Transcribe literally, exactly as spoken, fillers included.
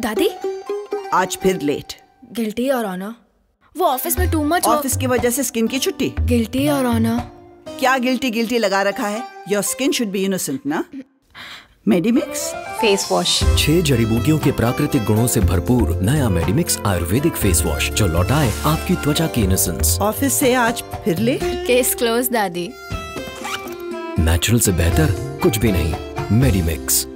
दादी आज फिर लेट। गिल्टी और ऑनर। वो ऑफिस में टू मच। ऑफिस की वजह से स्किन की छुट्टी। गिल्टी और ऑनर। क्या गिल्टी गिल्टी लगा रखा है? Your skin should be innocent ना। मेडिमिक्स फेस वॉश, छह जड़ी बूटियों के प्राकृतिक गुणों से भरपूर नया मेडिमिक्स आयुर्वेदिक फेस वॉश जो लौटाए आपकी त्वचा की इनोसेंस। ऑफिस से आज फिर लेट। केस क्लोज दादी। नेचुरल से बेहतर कुछ भी नहीं। मेडिमिक्स।